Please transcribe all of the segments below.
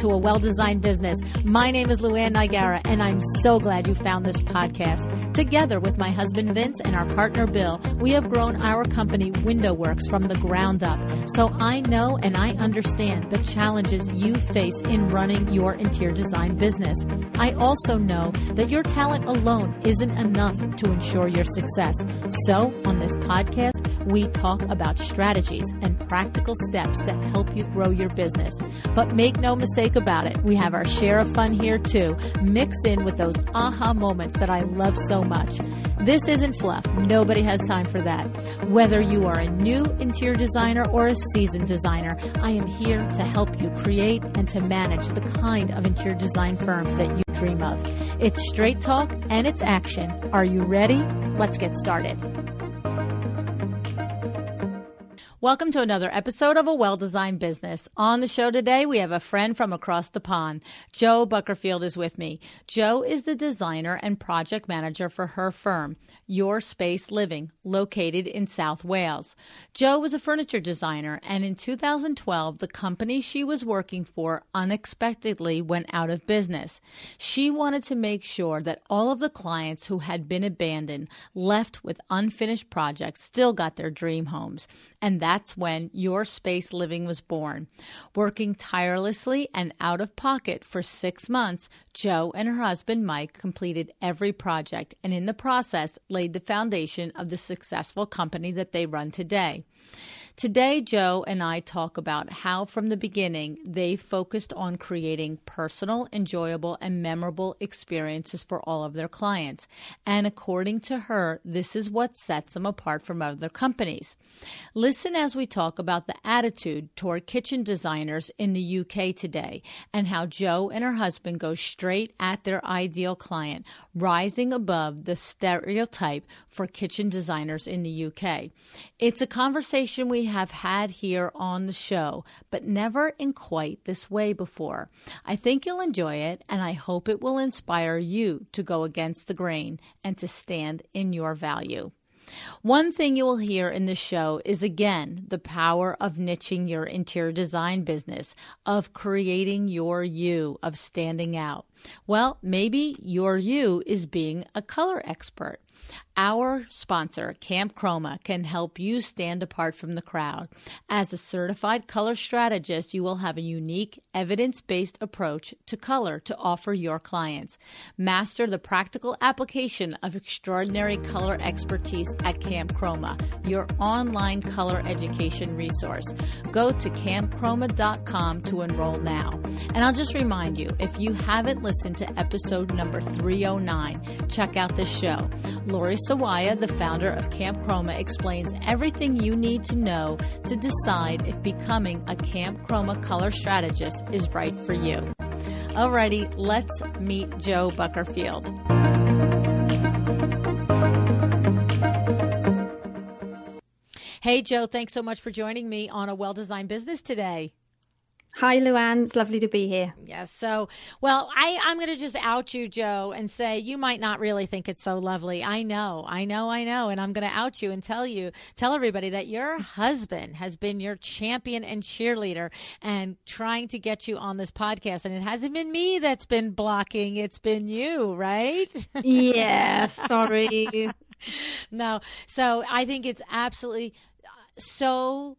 to A Well-Designed Business. My name is Luann Nigara, and I'm so glad you found this podcast. Together with my husband Vince and our partner Bill, we have grown our company Window Works from the ground up. So I know and I understand the challenges you face in running your interior design business. I also know that your talent alone isn't enough to ensure your success. So on this podcast, we talk about strategies and practical steps to help you grow your business. But make no mistake about it, we have our share of fun here too, mixed in with those aha moments that I love so much. This isn't fluff. Nobody has time for that. Whether you are a new interior designer or a seasoned designer, I am here to help you create and to manage the kind of interior design firm that you dream of. It's straight talk and it's action. Are you ready? Let's get started. Welcome to another episode of A Well-Designed Business. On the show today, we have a friend from across the pond. Jo Buckerfield is with me. Jo is the designer and project manager for her firm, Your Space Living, located in South Wales. Jo was a furniture designer, and in 2012, the company she was working for unexpectedly went out of business. She wanted to make sure that all of the clients who had been abandoned, left with unfinished projects, still got their dream homes, and that's when Your Space Living was born. Working tirelessly and out of pocket for 6 months, Jo and her husband Mike completed every project and in the process laid the foundation of the successful company that they run today. Today, Jo and I talk about how from the beginning they focused on creating personal, enjoyable, and memorable experiences for all of their clients. And according to her, this is what sets them apart from other companies. Listen as we talk about the attitude toward kitchen designers in the UK today and how Jo and her husband go straight at their ideal client, rising above the stereotype for kitchen designers in the UK. It's a conversation we have had here on the show, but never in quite this way before. I think you'll enjoy it, and I hope it will inspire you to go against the grain and to stand in your value. One thing you will hear in the show is, again, the power of niching your interior design business, of creating your you, of standing out. Well, maybe your you is being a color expert. Our sponsor, Camp Chroma, can help you stand apart from the crowd. As a certified color strategist, you will have a unique, evidence-based approach to color to offer your clients. Master the practical application of extraordinary color expertise at Camp Chroma, your online color education resource. Go to campchroma.com to enroll now. And I'll just remind you, if you haven't listened to episode number 309, check out this show. Lori Sawaya, the founder of Camp Chroma, explains everything you need to know to decide if becoming a Camp Chroma color strategist is right for you. Alrighty, let's meet Jo Buckerfield. Hey Jo, thanks so much for joining me on A Well-Designed Business today. Hi, Luann. It's lovely to be here. Yes. So, well, I'm going to just out you, Jo, and say you might not really think it's so lovely. I know. And I'm going to out you and tell everybody that your husband has been your champion and cheerleader and trying to get you on this podcast. And it hasn't been me that's been blocking. It's been you, right? Yeah. Sorry. No. So I think it's absolutely so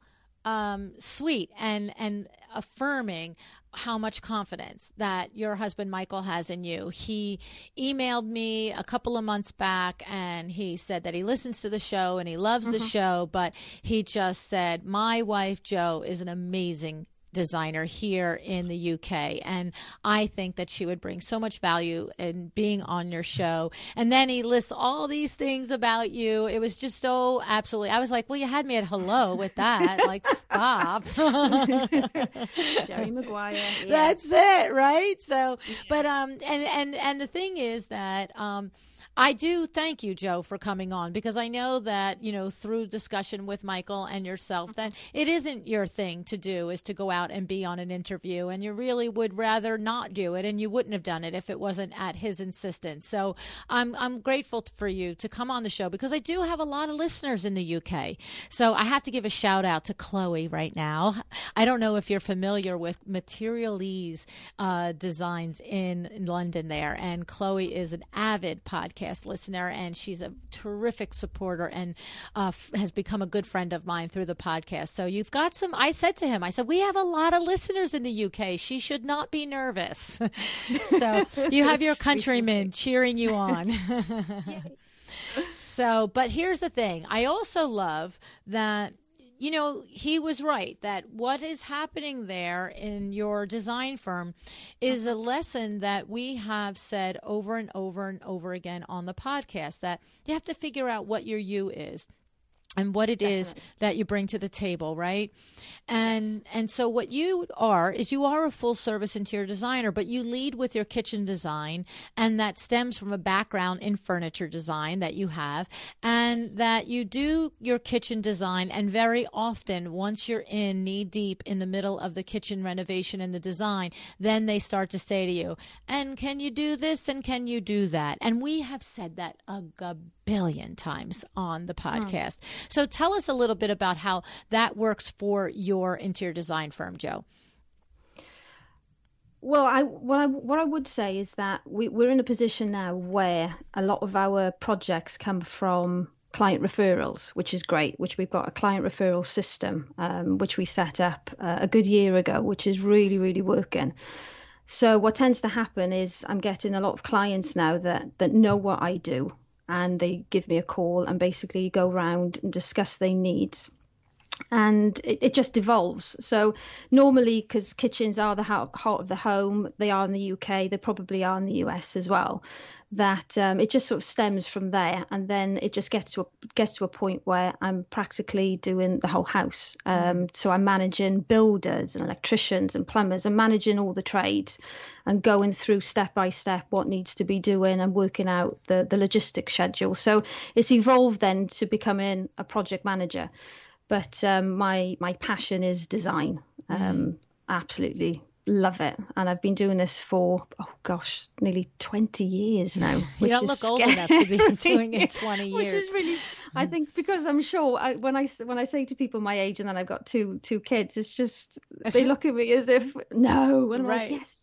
sweet and affirming how much confidence that your husband Michael has in you. He emailed me a couple of months back and he said that he listens to the show and he loves the show, but he just said, my wife Jo is an amazing designer here in the UK, and I think that she would bring so much value in being on your show. And then he lists all these things about you. It was just so absolutely, I was like, well, you had me at hello with that. Like, stop. Jerry Maguire. Yeah. That's it, right? So, yeah. But and the thing is that I do thank you, Jo, for coming on, because I know that, you know, through discussion with Michael and yourself, that it isn't your thing to do is to go out and be on an interview, and you really would rather not do it, and you wouldn't have done it if it wasn't at his insistence. So I'm grateful for you to come on the show, because I do have a lot of listeners in the UK. So I have to give a shout out to Chloe right now. I don't know if you're familiar with Materialise Designs in London there, and Chloe is an avid podcast listener, and she's a terrific supporter, and has become a good friend of mine through the podcast. So you've got some, I said to him, I said, we have a lot of listeners in the UK. She should not be nervous. So you have your countrymen cheering you on. So, but here's the thing. I also love that, you know, he was right that what is happening there in your design firm is a lesson that we have said over and over and over again on the podcast, that you have to figure out what your you is and what it is that you bring to the table, right? And so what you are is you are a full service interior designer, but you lead with your kitchen design, and that stems from a background in furniture design that you have, and that you do your kitchen design, and very often once you're in knee deep in the middle of the kitchen renovation and the design, then they start to say to you, and can you do this, and can you do that? And we have said that a billion times on the podcast. So tell us a little bit about how that works for your interior design firm, Jo. Well, what I would say is that we're in a position now where a lot of our projects come from client referrals, which is great, which we've got a client referral system, which we set up a good year ago, which is really, really working. So what tends to happen is I'm getting a lot of clients now that know what I do, and they give me a call and basically go round and discuss their needs. And it just evolves. So normally, because kitchens are the heart of the home, they are in the UK, they probably are in the US as well, that it just sort of stems from there. And then it just gets to a point where I'm practically doing the whole house. So I'm managing builders and electricians and plumbers and managing all the trades and going through step by step what needs to be doing and working out the logistics schedule. So it's evolved then to becoming a project manager. But my passion is design. Absolutely love it. And I've been doing this for, nearly 20 years now. Which you don't look old enough to be doing it 20 years. Which is really, I think, because I'm sure when I say to people my age, and then I've got two kids, it's just, they look at me as if, no. And I'm like, yes.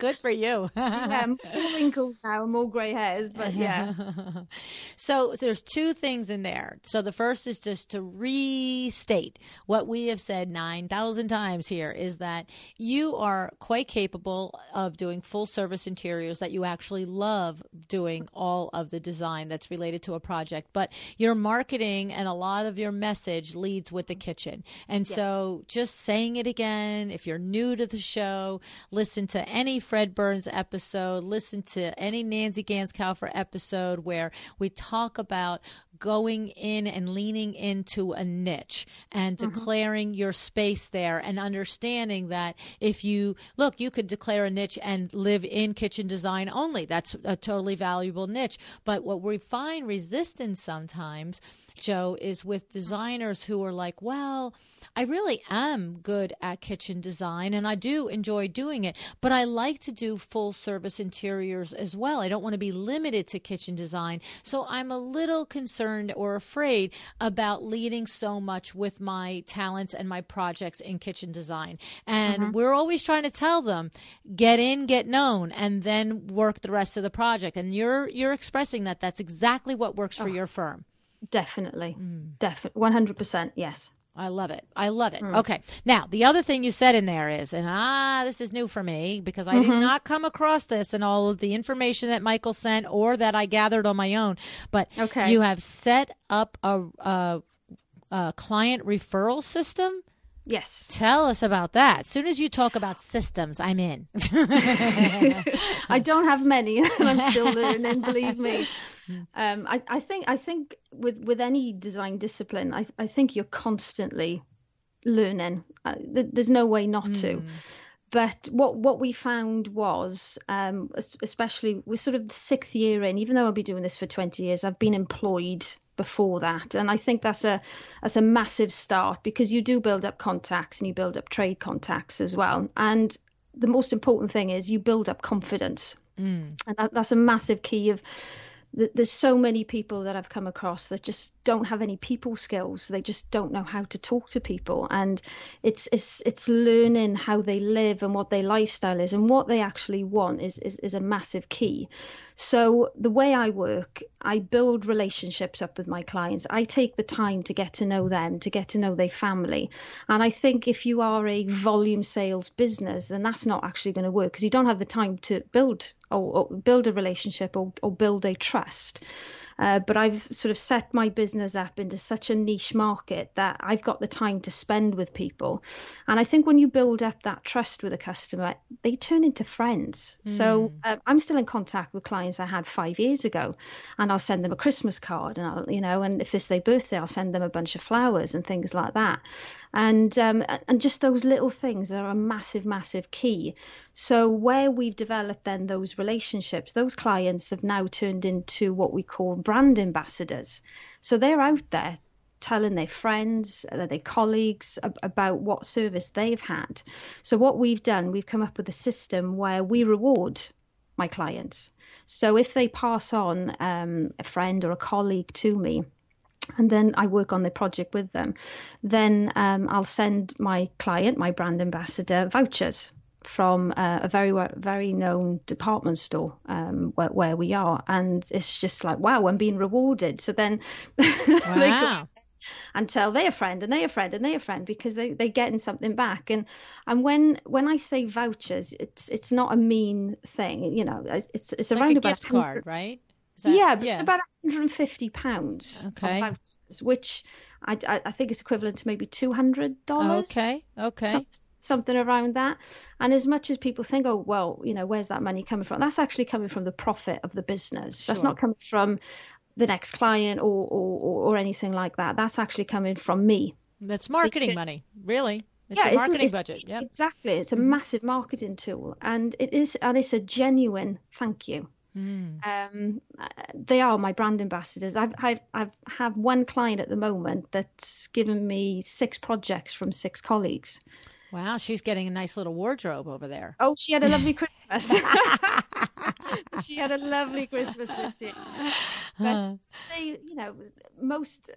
Good for you. More wrinkles now, more gray hairs, but yeah. So there's two things in there. So the first is just to restate what we have said 9,000 times here, is that you are quite capable of doing full service interiors, that you actually love doing all of the design that's related to a project, but your marketing and a lot of your message leads with the kitchen. And so just saying it again, if you're new to the show, listen to any Fred Burns episode, listen to any Nancy Ganzekaufer episode where we talk about going in and leaning into a niche and declaring your space there, and understanding that if you look, you could declare a niche and live in kitchen design only. That's a totally valuable niche. But what we find resistance sometimes, Jo, is with designers who are like, well, I really am good at kitchen design and I do enjoy doing it, but I like to do full service interiors as well. I don't want to be limited to kitchen design. So I'm a little concerned or afraid about leading so much with my talents and my projects in kitchen design. And we're always trying to tell them, get in, get known, and then work the rest of the project. And you're expressing that that's exactly what works for your firm. Definitely. 100%. Yes. I love it. I love it. Okay. Now, the other thing you said in there is, and this is new for me because I did not come across this in all of the information that Michael sent or that I gathered on my own, but you have set up a client referral system. Yes. Tell us about that. As soon as you talk about systems, I'm in. I don't have many. I'm still learning, believe me. I think with any design discipline, I think you're constantly learning. There's no way not to. But what we found was, especially we're sort of the sixth year in, even though I've been doing this for 20 years, I've been employed before that. And I think that's a massive start, because you do build up contacts and you build up trade contacts as well. And the most important thing is you build up confidence. Mm. And that's a massive key of, there's so many people that I've come across that just don't have any people skills. They just don't know how to talk to people. And it's learning how they live and what their lifestyle is and what they actually want is a massive key. So the way I work, I build relationships up with my clients. I take the time to get to know them, to get to know their family. And I think if you are a volume sales business, then that's not actually going to work, because you don't have the time to build a relationship or build a trust. But I've sort of set my business up into such a niche market that I've got the time to spend with people. And I think when you build up that trust with a customer, they turn into friends. Mm. So I'm still in contact with clients I had 5 years ago, and I'll send them a Christmas card, and I'll, and if it's their birthday, I'll send them a bunch of flowers and things like that. And just those little things are a massive, massive key. So where we've developed then those relationships, those clients have now turned into what we call brand ambassadors. So they're out there telling their friends, their colleagues about what service they've had. So what we've done, we've come up with a system where we reward my clients. So if they pass on a friend or a colleague to me, and then I work on the project with them, then I'll send my client, my brand ambassador, vouchers from a very, very known department store where we are. And it's just like, wow, I'm being rewarded. So then they go and tell their friend and their friend and their friend, because they're getting something back. And when I say vouchers, it's not a mean thing. It's like around a gift card, right? But it's about £150 okay. of vouchers, which I think is equivalent to maybe $200. Okay. Something around that. And as much as people think, oh, well, where's that money coming from? That's actually coming from the profit of the business. Sure. That's not coming from the next client or anything like that. That's actually coming from me. That's marketing money, really. It's a marketing budget. Yeah, exactly. It's a massive marketing tool. And it's a genuine thank you. Mm. They are my brand ambassadors. I have one client at the moment that's given me 6 projects from 6 colleagues. Wow, she's getting a nice little wardrobe over there. Oh, she had a lovely Christmas. She had a lovely Christmas this year. But they, most,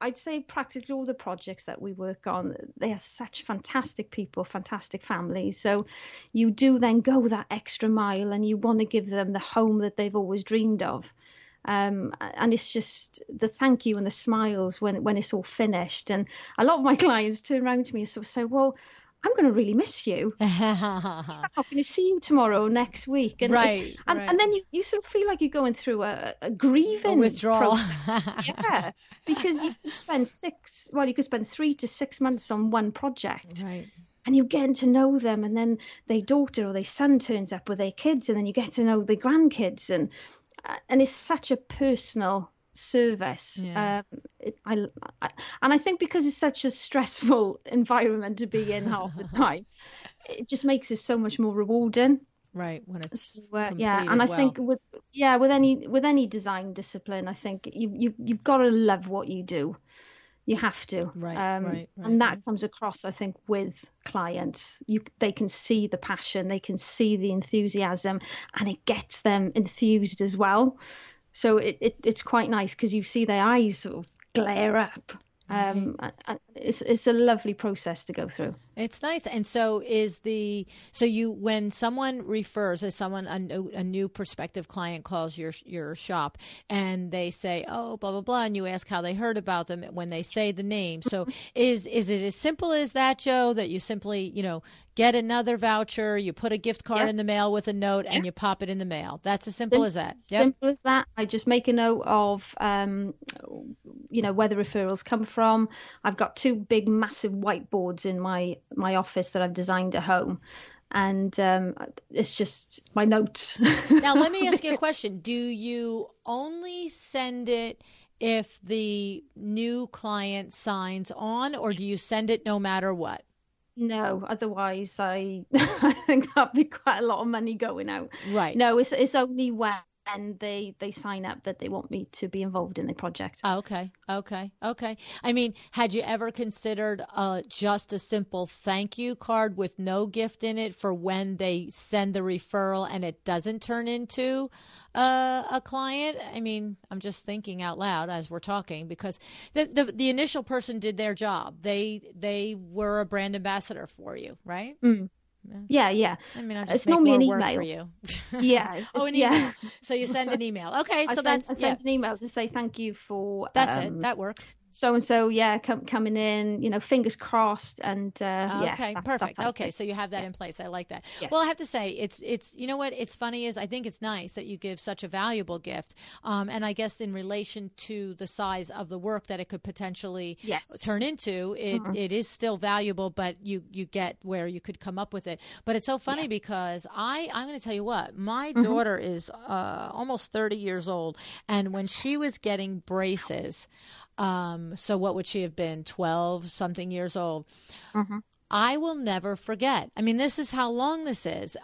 I'd say practically all the projects that we work on, they are such fantastic people, fantastic families. So you do then go that extra mile, and you want to give them the home that they've always dreamed of. And it's just the thank you and the smiles when it's all finished. And a lot of my clients turn around to me and sort of say, well, I'm going to really miss you. I'm not going to see you tomorrow or next week. And, and then you sort of feel like you're going through a grieving withdrawal process. Yeah, because you could spend 3 to 6 months on one project. Right. And you get to know them, and then their daughter or their son turns up with their kids, and then you get to know their grandkids. And it's such a personal service. Yeah. And I think because it's such a stressful environment to be in half the time, it just makes it so much more rewarding. Right. When it's and I think with any design discipline, I think you've got to love what you do. You have to. And that comes across, I think, with clients. They can see the passion, they can see the enthusiasm, and it gets them enthused as well. So it's quite nice, because you see their eyes sort of glare up. It's a lovely process to go through. It's nice. And so when someone refers, as someone, a new prospective client calls your shop, and they say, oh, blah, blah, blah, and you ask how they heard about them when they say the name. So is it as simple as that, Jo, that you simply, get another voucher, you put a gift card in the mail with a note, and you pop it in the mail? That's as simple as that. Yep. Simple as that. I just make a note of, where the referrals come from. I've got 2 big, massive whiteboards in my office that I've designed at home. And it's just my notes. Now, let me ask you a question. Do you only send it if the new client signs on, or do you send it no matter what? No, otherwise I think that'd be quite a lot of money going out. Right. No, it's only when they sign up that they want me to be involved in the project. Okay. I mean, had you ever considered just a simple thank you card with no gift in it for when they send the referral and it doesn't turn into a client? I mean, I'm just thinking out loud as we're talking, because the initial person did their job. They were a brand ambassador for you, right? Mm. Yeah. I mean, I'm just making more work for you. Yeah. Oh, an email. Yeah. So you send an email. Okay. I sent an email to say thank you for. That's it. That works. So and so, yeah, coming in, you know, fingers crossed, and okay, perfect. Okay, so you have that in place. I like that. Yes. Well, I have to say, it's you know what? It's funny is I think it's nice that you give such a valuable gift, and I guess in relation to the size of the work that it could potentially turn into, it is still valuable, but you get where you could come up with it. But it's so funny because I'm going to tell you what, my daughter is almost 30 years old, and when she was getting braces. So what would she have been, 12 something years old? I will never forget. I mean, this is how long this is.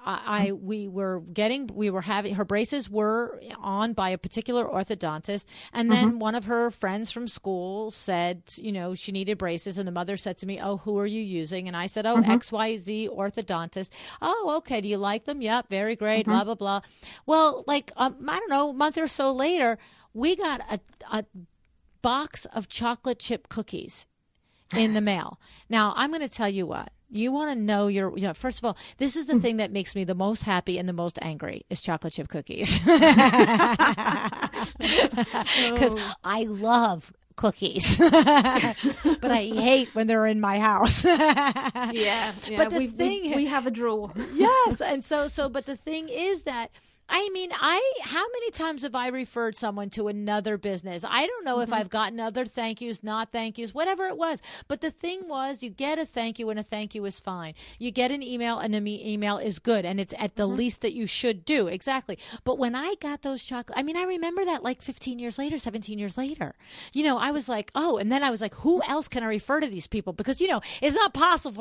We were having her braces were on by a particular orthodontist, and then one of her friends from school said, you know, she needed braces, and the mother said to me, "Oh, who are you using?" And I said, "Oh, XYZ orthodontist." "Oh, okay. Do you like them?" "Yep, very great." Blah blah blah. Well, like I don't know, a month or so later, we got a box of chocolate chip cookies in the mail. Now, I'm going to tell you what. You want to know first of all, this is the thing that makes me the most happy and the most angry is chocolate chip cookies. Because I love cookies, but I hate when they're in my house. But the thing we have a drawer. Yes. And so, but the thing is that, I mean, how many times have I referred someone to another business? I don't know if I've gotten other thank yous, not thank yous, whatever it was. But the thing was, you get a thank you, and a thank you is fine. You get an email, and an email is good, and it's at the least that you should do. Exactly. But when I got those chocolate, I mean, I remember that like 15 years later, 17 years later. You know, I was like, oh, and then I was like, who else can I refer to these people? Because, you know, it's not possible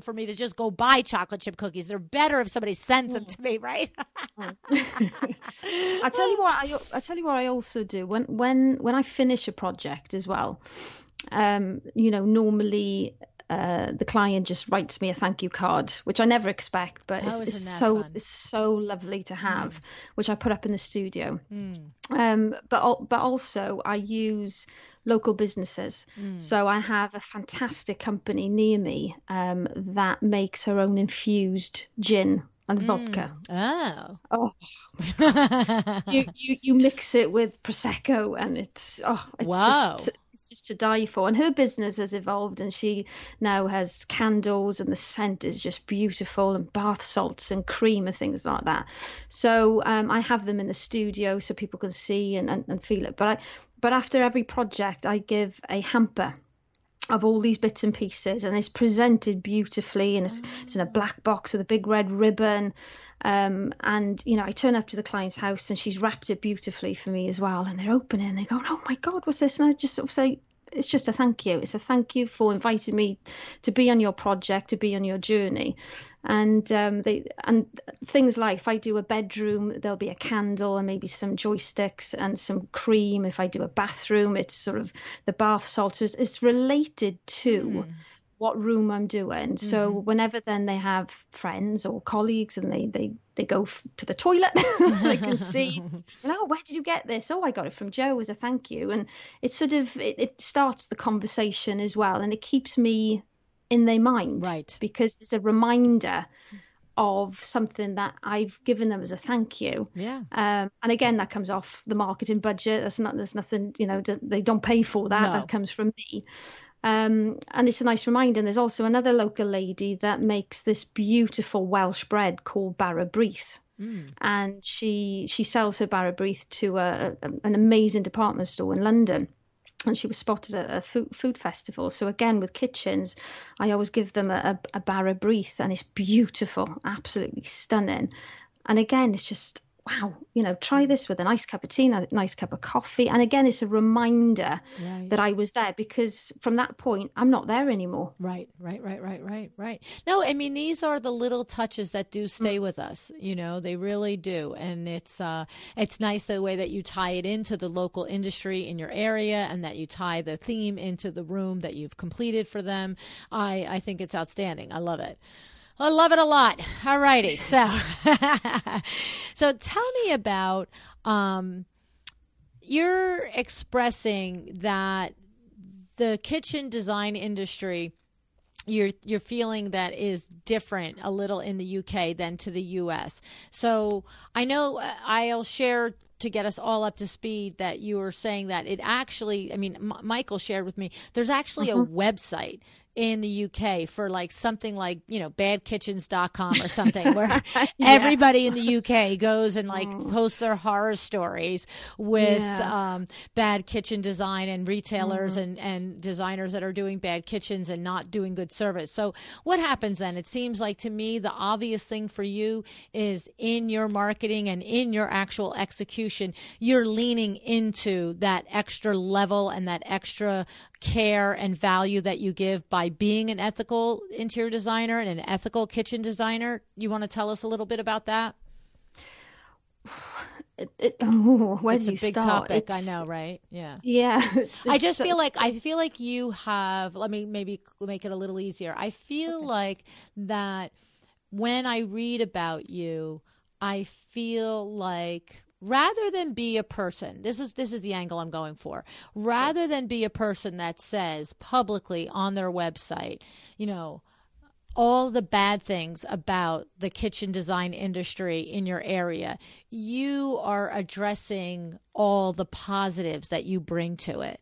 for me to just go buy chocolate chip cookies. They're better if somebody sends them to me, right? I tell you what I also do when I finish a project as well. You know, normally the client just writes me a thank you card, which I never expect, but it's so lovely to have, which I put up in the studio. But also I use local businesses. So I have a fantastic company near me that makes her own infused gin and vodka. Oh. you mix it with prosecco, and it's just to die for. And her business has evolved, and she now has candles, and the scent is just beautiful, and bath salts and cream and things like that. So I have them in the studio so people can see and feel it. But after every project, I give a hamper of all these bits and pieces, and it's presented beautifully, and it's in a black box with a big red ribbon. And, you know, I turn up to the client's house, and she's wrapped it beautifully for me as well. And they're opening, and they go, "Oh my God, what's this?" And I just sort of say, it's just a thank you. It's a thank you for inviting me to be on your project, to be on your journey. And things like, if I do a bedroom, there'll be a candle and maybe some joysticks and some cream. If I do a bathroom, it's sort of the bath salts. It's related to what room I'm doing. So whenever then they have friends or colleagues, and they go to the toilet, they can see, and, "Oh, where did you get this?" "Oh, I got it from Joe as a thank you." And it sort of it starts the conversation as well, and it keeps me in their mind, right? Because it's a reminder of something that I've given them as a thank you. And again, that comes off the marketing budget. There's nothing, you know, they don't pay for that. No. That comes from me. And it's a nice reminder. And there's also another local lady that makes this beautiful Welsh bread called Barabreath. And she sells her Barabreath to an amazing department store in London. And she was spotted at a food festival. So again, with kitchens, I always give them a Barabreath, and it's beautiful, absolutely stunning. And again, it's just wow, you know, try this with a nice cup of tea, a nice cup of coffee. And again, it's a reminder that I was there, because from that point, I'm not there anymore. Right. No, I mean, these are the little touches that do stay with us, you know, they really do. And it's nice the way that you tie it into the local industry in your area, and that you tie the theme into the room that you've completed for them. I think it's outstanding. I love it. I love it a lot. All righty. So tell me about, you're expressing that the kitchen design industry, you're feeling that is different a little in the UK than to the US. So I know I'll share to get us all up to speed that you were saying that it actually, I mean, Michael shared with me, there's actually a website in the UK for like something like, you know, badkitchens.com or something where everybody in the UK goes and like posts their horror stories with bad kitchen design and retailers and designers that are doing bad kitchens and not doing good service. So what happens then? It seems like to me the obvious thing for you is in your marketing and in your actual execution, you're leaning into that extra level and that extra care and value that you give by being an ethical interior designer and an ethical kitchen designer. You want to tell us a little bit about that? Where do you start? It's a big topic, I know, right? Yeah. I just feel like you have. Let me maybe make it a little easier. I feel like that when I read about you, I feel like, rather than be a person, this is the angle I'm going for, rather than be a person that says publicly on their website, you know, all the bad things about the kitchen design industry in your area, you are addressing all the positives that you bring to it.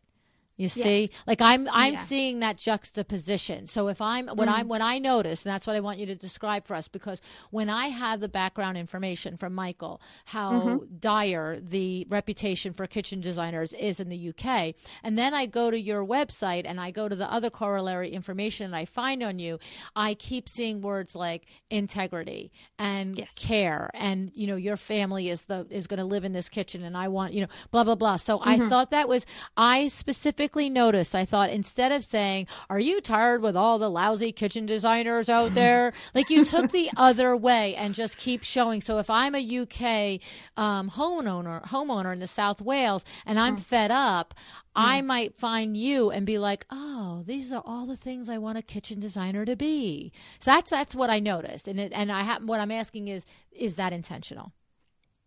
You see, like I'm seeing that juxtaposition. So if when I notice, and that's what I want you to describe for us, because when I have the background information from Michael, how dire the reputation for kitchen designers is in the UK, and then I go to your website and I go to the other corollary information that I find on you, I keep seeing words like integrity and care, and you know, your family is going to live in this kitchen, and I want, you know, blah blah blah. So I thought that was, I specifically noticed, I thought, instead of saying, are you tired with all the lousy kitchen designers out there, like you took the other way and just keep showing. So if I'm a UK homeowner in the South Wales and I'm fed up, I might find you and be like, oh, these are all the things I want a kitchen designer to be. So that's what I noticed. And what I'm asking is that intentional?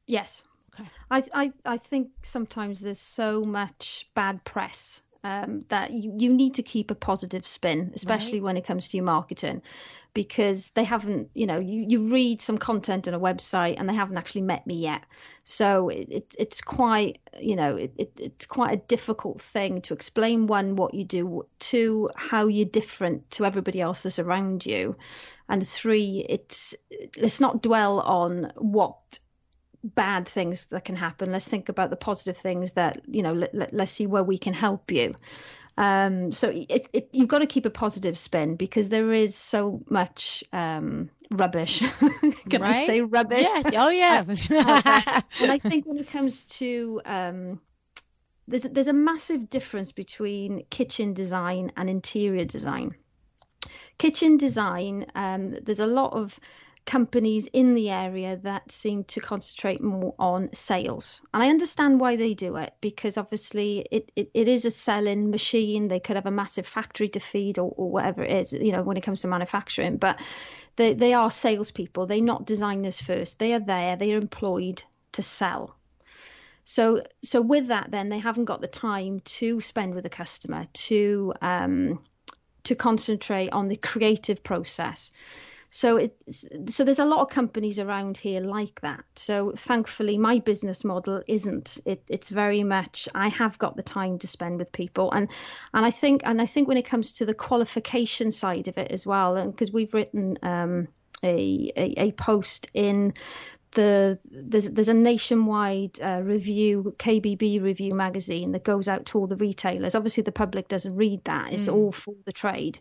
Yes. Okay. I think sometimes there's so much bad press that you need to keep a positive spin, especially when it comes to your marketing, because they haven't, you know, you read some content on a website and they haven't actually met me yet. So it's quite, you know, it's quite a difficult thing to explain, one, what you do, two, how you're different to everybody else that's around you, and three, let's not dwell on what bad things that can happen. Let's think about the positive things that, you know, let's see where we can help you. So you've got to keep a positive spin, because there is so much rubbish. Can I say rubbish? Yeah. Oh yeah. And I think when it comes to there's a massive difference between kitchen design and interior design. Kitchen design, there's a lot of companies in the area that seem to concentrate more on sales, and I understand why they do it, because obviously it is a selling machine. They could have a massive factory to feed or whatever it is, you know, when it comes to manufacturing, but they are salespeople. They're not designers first. They are employed to sell. So with that, then they haven't got the time to spend with the customer to concentrate on the creative process. So there's a lot of companies around here like that. So thankfully, my business model isn't. It's very much, I have got the time to spend with people, and I think when it comes to the qualification side of it as well, and because we've written a post in there's a nationwide review, KBB review magazine that goes out to all the retailers. Obviously, the public doesn't read that; it's all for the trade.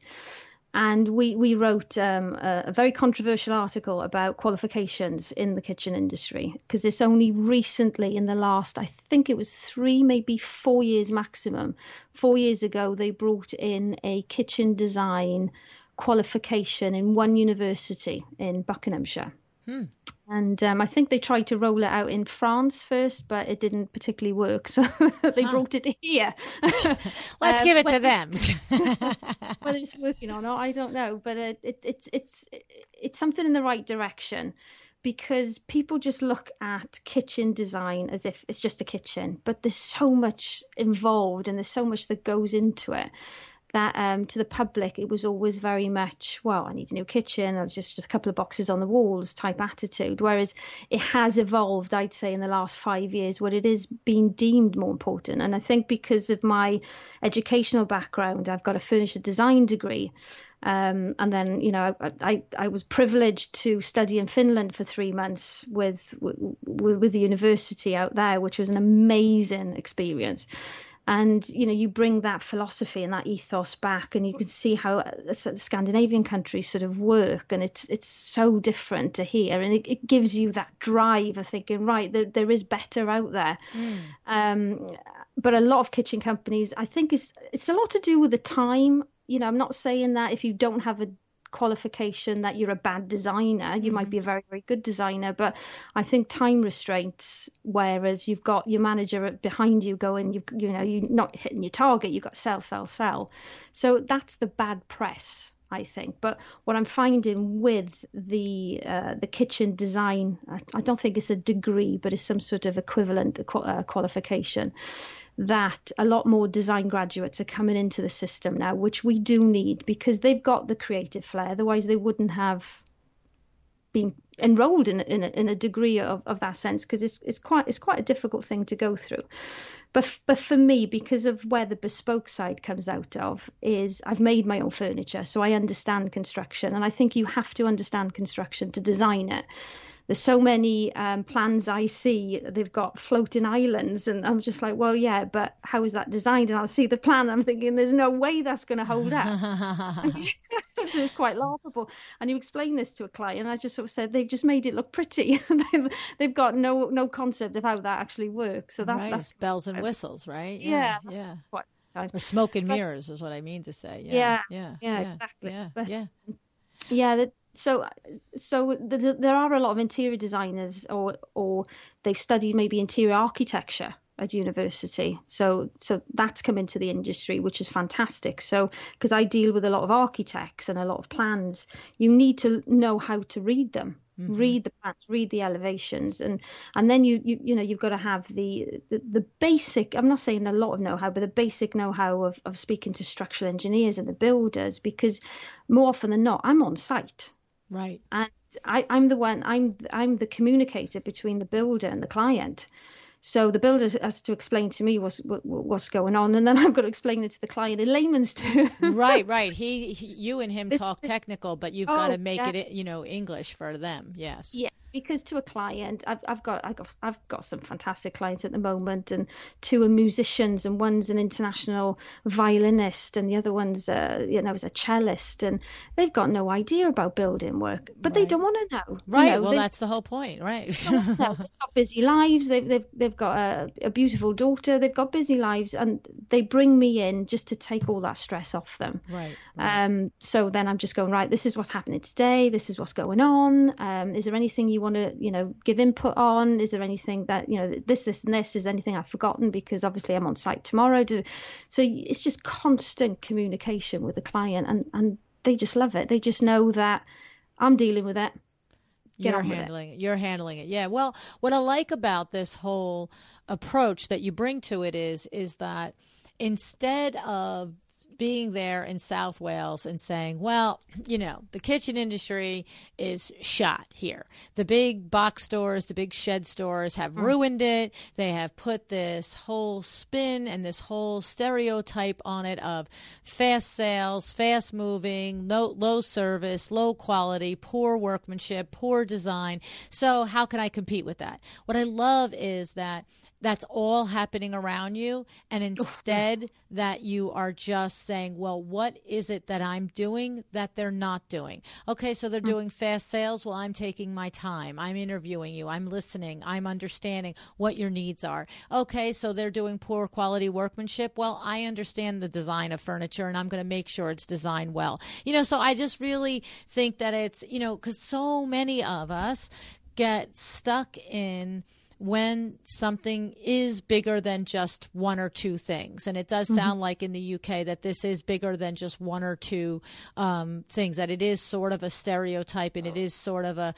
And we wrote a very controversial article about qualifications in the kitchen industry, because it's only recently in the last, I think it was 3, maybe 4 years maximum. 4 years ago, they brought in a kitchen design qualification in one university in Buckinghamshire. Hmm. And I think they tried to roll it out in France first, but it didn't particularly work. So they brought it here. Let's give it to them. Whether it's working or not, I don't know. But it's something in the right direction, because people just look at kitchen design as if it's just a kitchen. But there's so much involved and there's so much that goes into it, that to the public, it was always very much, well, I need a new kitchen. It's just a couple of boxes on the walls type attitude. Whereas it has evolved, I'd say, in the last 5 years, where it is being deemed more important. And I think because of my educational background, I've got a furniture design degree. And then, you know, I was privileged to study in Finland for 3 months with the university out there, which was an amazing experience. And, you know, you bring that philosophy and that ethos back, and you can see how the Scandinavian countries sort of work. And it's so different to here. And it gives you that drive of thinking, right, there is better out there. Mm. But a lot of kitchen companies, I think it's a lot to do with the time. You know, I'm not saying that if you don't have a qualification that you're a bad designer. You might be a very, very good designer, but I think time restraints, whereas you've got your manager behind you going, you know, you're not hitting your target, you've got sell. So that's the bad press, I think. But what I'm finding with the kitchen design, I don't think it's a degree, but it's some sort of equivalent qualification, that a lot more design graduates are coming into the system now, which we do need, because they've got the creative flair. Otherwise, they wouldn't have been enrolled in a degree of that sense, because it's quite a difficult thing to go through. But for me, because of where the bespoke side comes out of, is I've made my own furniture, so I understand construction. And I think you have to understand construction to design it. There's so many plans I see, they've got floating islands, and I'm just like, well, yeah, but how is that designed? And I'll see the plan, and I'm thinking, there's no way that's going to hold up. So it's quite laughable. And you explain this to a client, and I just sort of said, they've just made it look pretty. They've got no concept of how that actually works. So that's, right. That's bells and whistles, right? Yeah. Or smoke and mirrors is what I mean to say. Yeah, exactly. So there are a lot of interior designers, or they've studied maybe interior architecture at university. So that's come into the industry, which is fantastic. So because I deal with a lot of architects and a lot of plans, you need to know how to read them. Mm-hmm. Read the plans, read the elevations, and then you know you've got to have the basic, I'm not saying a lot of know-how, but the basic know-how of speaking to structural engineers and the builders, because more often than not, I'm on site, right? And I'm the communicator between the builder and the client. So the builder has to explain to me what's going on, and then I've got to explain it to the client in layman's terms. Right. You and him talk technical, but you've got to make it, you know, English for them. Yes. Yeah. Because to a client, I've got some fantastic clients at the moment, and 2 are musicians, and one's an international violinist, and the other one's is a cellist, and they've got no idea about building work, but They don't want to know. Right. You know, that's the whole point, right? They've got busy lives. They've got a beautiful daughter. They've got busy lives, and they bring me in just to take all that stress off them. Right. So then I'm just going, right, this is what's happening today. This is what's going on. Is there anything you want to, you know, give input on? Is there anything that, you know, this is anything I've forgotten, because obviously I'm on site tomorrow. So it's just constant communication with the client, and they just love it. They just know that I'm dealing with it. You're handling it. Yeah. Well, what I like about this whole approach that you bring to it is that instead of being there in South Wales and saying, well, you know, the kitchen industry is shot here. The big box stores, the big shed stores have ruined it. They have put this whole spin and this whole stereotype on it of fast sales, fast moving, low service, low quality, poor workmanship, poor design. So how can I compete with that? What I love is that that's all happening around you, and instead that you are just saying, well, what is it that I'm doing that they're not doing? Okay, so they're doing fast sales. Well, I'm taking my time. I'm interviewing you. I'm listening. I'm understanding what your needs are. Okay, so they're doing poor quality workmanship. Well, I understand the design of furniture, and I'm going to make sure it's designed well. You know, so I just really think that it's, you know, because so many of us get stuck in when something is bigger than just one or two things. And it does sound like in the UK that this is bigger than just one or two things, that it is sort of a stereotype and it is sort of a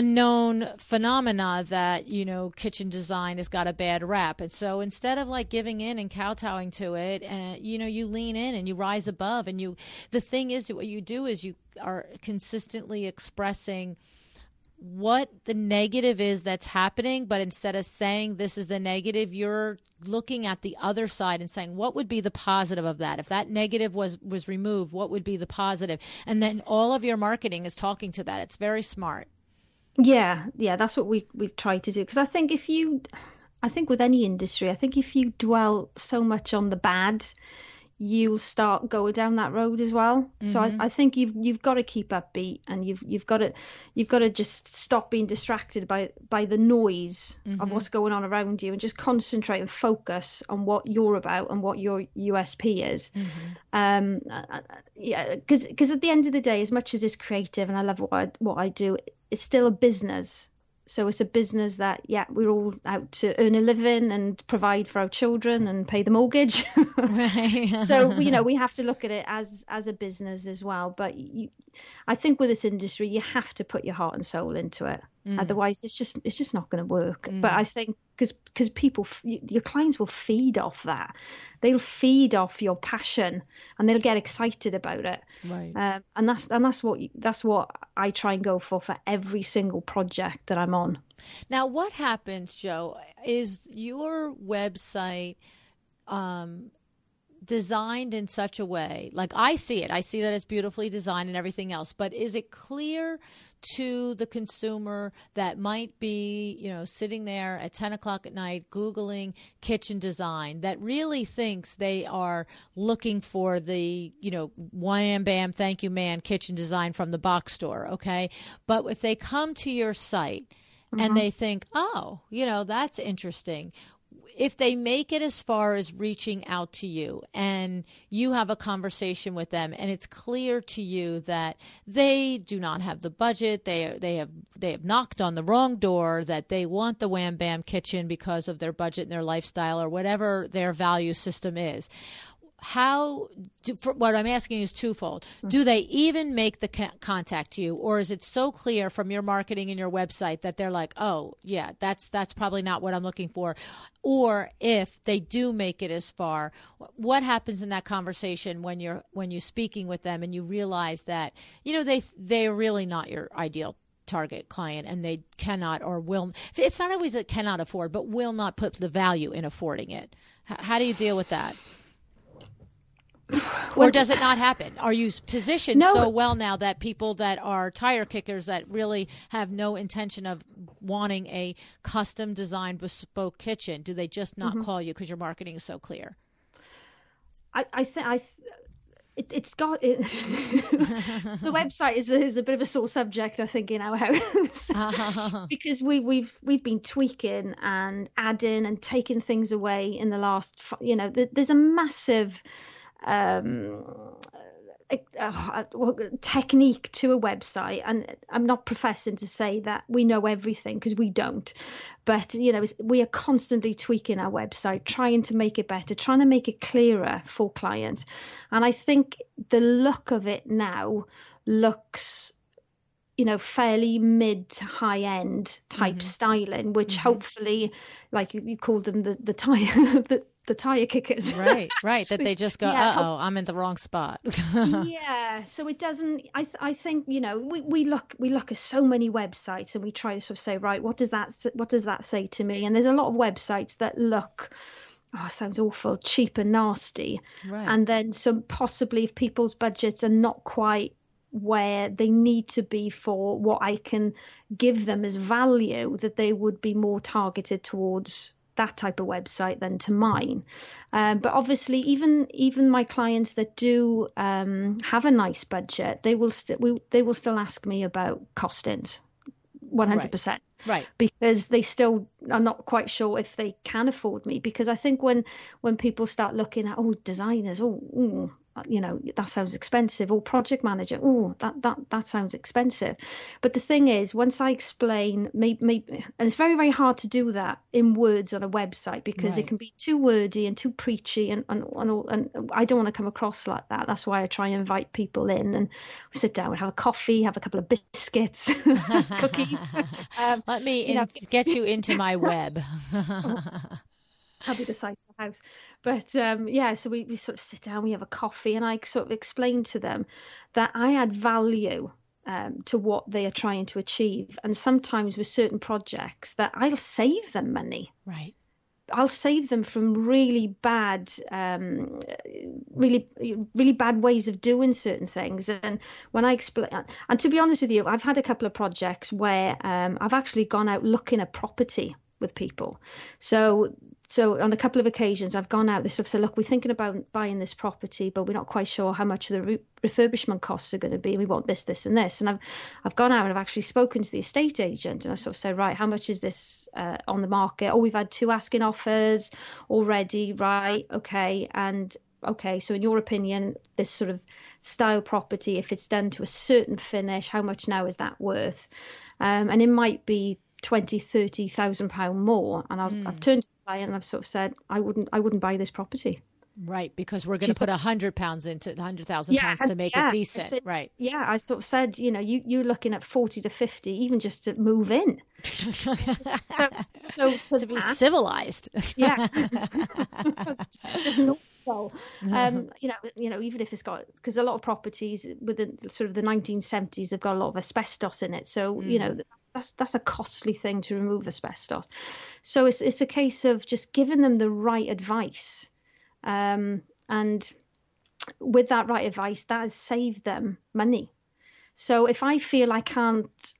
known phenomena that, you know, kitchen design has got a bad rap. And so instead of like giving in and kowtowing to it, you know, you lean in and you rise above. And you, the thing is, what you do is you are consistently expressing what the negative is that's happening, but instead of saying this is the negative, you're looking at the other side and saying, what would be the positive of that? If that negative was removed, what would be the positive? And then all of your marketing is talking to that. It's very smart. Yeah, that's what we've tried to do. Because I think with any industry, I think if you dwell so much on the bad, you'll start going down that road as well. Mm-hmm. So I think you've got to keep upbeat, and you've got to just stop being distracted by the noise of what's going on around you, and just concentrate and focus on what you're about and what your USP is. Because at the end of the day, as much as it's creative and I love what I do, it's still a business. So it's a business that, yeah, we're all out to earn a living and provide for our children and pay the mortgage. Right. So, you know, we have to look at it as a business as well. But I think with this industry, you have to put your heart and soul into it. Otherwise, it's just not going to work. But I think because people, your clients will feed off that. They'll feed off your passion and they'll get excited about it. Right. And that's what I try and go for every single project that I'm on. Now, what happens, Jo, is your website designed in such a way, like I see it. I see that it's beautifully designed and everything else. But is it clear to the consumer that might be, you know, sitting there at 10 o'clock at night Googling kitchen design, that really thinks they are looking for the, you know, wham, bam, thank you, man, kitchen design from the box store, okay? But if they come to your site and they think, oh, you know, that's interesting, if they make it as far as reaching out to you and you have a conversation with them and it's clear to you that they do not have the budget, they have knocked on the wrong door, that they want the wham bam kitchen because of their budget and their lifestyle or whatever their value system is. What I'm asking is twofold. Do they even make the contact to you, or is it so clear from your marketing and your website that they're like, oh, yeah, that's probably not what I'm looking for? Or if they do make it as far, what happens in that conversation when you're speaking with them and you realize that, you know, they're really not your ideal target client and they cannot or will – it's not always that cannot afford, but will not put the value in affording it. How do you deal with that? Or does it not happen? Are you positioned so well now that people that are tire kickers that really have no intention of wanting a custom designed bespoke kitchen, do they just not call you because your marketing is so clear? I think it's got the website is a bit of a sore subject, I think, in our house because we've been tweaking and adding and taking things away in the last, you know, there's a massive technique to a website, and I'm not professing to say that we know everything because we don't, but you know, we are constantly tweaking our website, trying to make it better, trying to make it clearer for clients. And I think the look of it now looks, you know, fairly mid to high end type styling, which hopefully, like you call them, the tire kickers. Right. That they just go, yeah, uh-oh, I'm in the wrong spot. Yeah. So it doesn't, I think, you know, we look at so many websites and we try to sort of say, right, what does that say to me? And there's a lot of websites that look, oh, sounds awful, cheap and nasty. Right. And then some, possibly if people's budgets are not quite where they need to be for what I can give them as value, that they would be more targeted towards that type of website than to mine. But obviously, even my clients that do have a nice budget, they will still ask me about costings, 100%. Right. Because they still are not quite sure if they can afford me. Because I think when people start looking at, oh, designers, that sounds expensive, or project manager, that sounds expensive. But the thing is, once I explain, and it's very, very hard to do that in words on a website, because It can be too wordy and too preachy, and I don't want to come across like that. That's why I try and invite people in, and we sit down, we have a coffee, have a couple of biscuits, cookies. Let me get you into my web. Happy to size the house. But so we sort of sit down, we have a coffee, and I sort of explain to them that I add value to what they are trying to achieve. And sometimes with certain projects that I'll save them money. Right. I'll save them from really bad ways of doing certain things. And when I explain, and to be honest with you, I've had a couple of projects where I've actually gone out looking at property with people. So on a couple of occasions, I've gone out, they sort of said, look, we're thinking about buying this property, but we're not quite sure how much the refurbishment costs are going to be. We want this, this, and this. And I've gone out and I've actually spoken to the estate agent, and I sort of said, right, how much is this on the market? Oh, we've had 2 asking offers already, right? Okay. So in your opinion, this sort of style property, if it's done to a certain finish, how much now is that worth? And it might be £20,000-£30,000 more, and I've turned to the client and I've sort of said, I wouldn't buy this property, right? Because we're going to put £100,000 to make it decent, said, right? Yeah, I sort of said, you're looking at 40 to 50 even just to move in. so to be civilized, yeah. Even if it's got, because a lot of properties within sort of the 1970s have got a lot of asbestos in it, so that's a costly thing to remove asbestos. So it's a case of just giving them the right advice, and with that right advice, that has saved them money. So if I feel I can't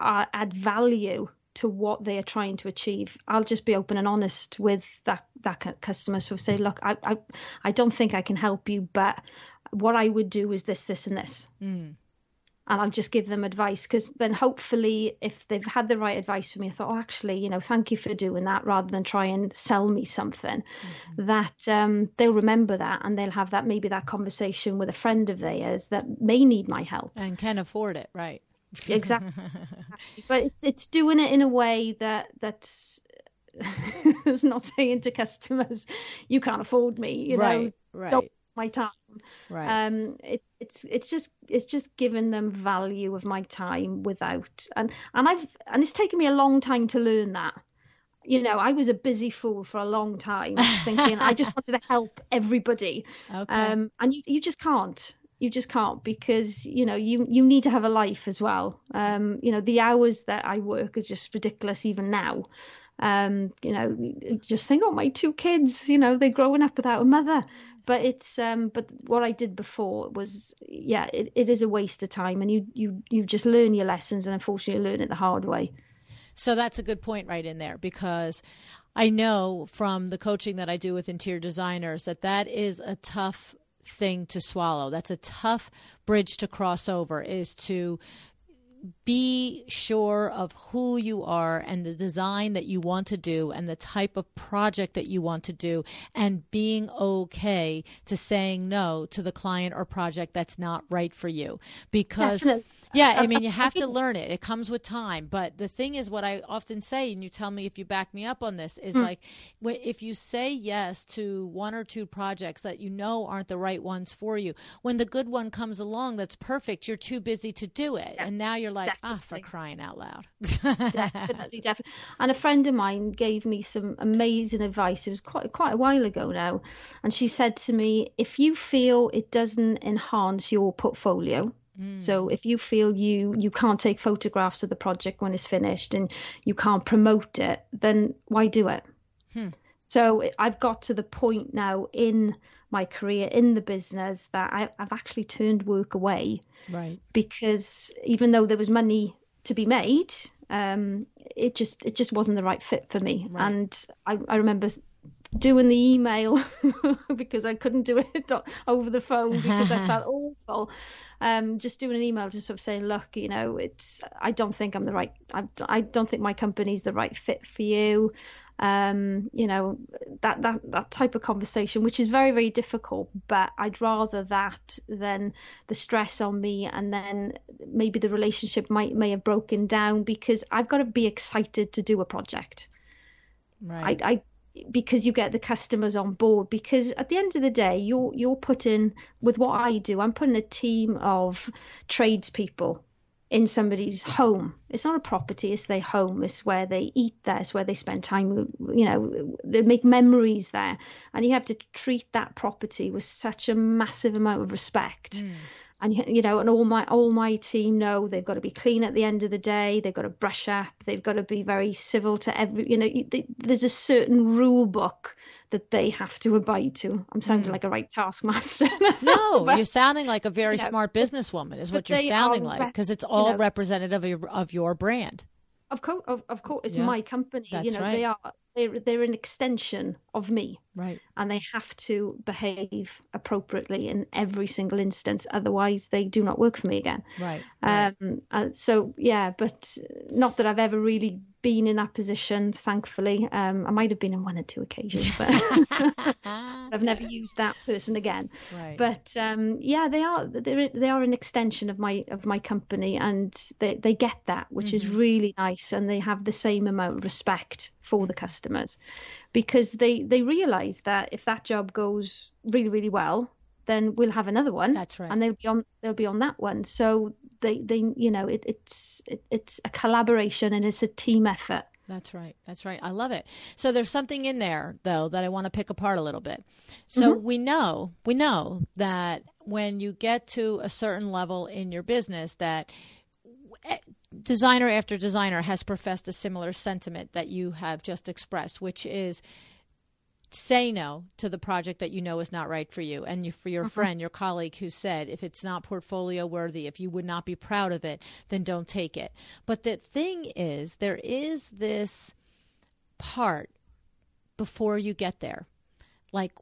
add value to what they are trying to achieve, I'll just be open and honest with that customer. So say, look, I don't think I can help you, but what I would do is this, this, and this. And I'll just give them advice, because then hopefully if they've had the right advice for me, I thought, thank you for doing that, rather than try and sell me something, that they'll remember that, and they'll have that, maybe that conversation with a friend of theirs that may need my help and can afford it, right? Exactly. But it's doing it in a way that's it's not saying to customers, you can't afford me, right. Don't waste my time. Right. It's just giving them value of my time without, and it's taken me a long time to learn that. I was a busy fool for a long time, thinking I just wanted to help everybody. Okay. And you just can't. You just can't, because, you need to have a life as well. The hours that I work are just ridiculous even now. Just think, my 2 kids, they're growing up without a mother. But it's but what I did before was, it is a waste of time. And you just learn your lessons, and unfortunately learn it the hard way. So that's a good point right in there, because I know from the coaching that I do with interior designers that is a tough thing to swallow. That's a tough bridge to cross over, is to be sure of who you are and the design that you want to do and the type of project that you want to do, and being okay to saying no to the client or project that's not right for you. Because you have to learn it. It comes with time. But the thing is, what I often say, and you tell me if you back me up on this, is like, if you say yes to 1 or 2 projects that you know aren't the right ones for you, when the good one comes along that's perfect, you're too busy to do it. Yeah. And now you're like, for crying out loud. Definitely. And a friend of mine gave me some amazing advice. It was quite a while ago now. And she said to me, if you feel it doesn't enhance your portfolio, so if you feel you can't take photographs of the project when it's finished and you can't promote it, then why do it? So I've got to the point now in my career, in the business, that I've actually turned work away. Right. Because even though there was money to be made, it just wasn't the right fit for me. Right. And I remember doing the email because I couldn't do it over the phone because I felt awful. Just doing an email, just sort of saying, look, you know, I don't think my company's the right fit for you. You know, that type of conversation, which is very, very difficult, but I'd rather that than the stress on me. And then maybe the relationship may have broken down because I've got to be excited to do a project. Right. Because you get the customers on board, because at the end of the day, you're putting, with what I do, I'm putting a team of tradespeople in somebody's home. It's not a property, it's their home, it's where they eat there, it's where they spend time, you know, they make memories there. And you have to treat that property with such a massive amount of respect. Mm. And, you know, and all my team know they've got to be clean at the end of the day. They've got to brush up. They've got to be very civil to every, you know, there's a certain rule book that they have to abide to. I'm sounding like a right taskmaster. No, but, you're sounding like a very smart businesswoman is what you're sounding like, because it's all representative of your brand. Of course, it's my company. That's they're an extension of me, right? And they have to behave appropriately in every single instance, otherwise they do not work for me again. Right. But not that I've ever really been in that position, thankfully. I might have been on one or two occasions, but I've never used that person again. Right. But they are an extension of my company, and they get that, which is really nice, and they have the same amount of respect for the customers, because they realize that if that job goes really, really well, then we'll have another one. That's right. And they'll be on that one. So they you know, it's a collaboration and it's a team effort. That's right. I love it. So there's something in there though that I want to pick apart a little bit. So we know that when you get to a certain level in your business, that designer after designer has professed a similar sentiment that you have just expressed, which is say no to the project that you know is not right for you, and for your friend, your colleague who said, if it's not portfolio worthy, if you would not be proud of it, then don't take it. But the thing is, there is this part before you get there. Like,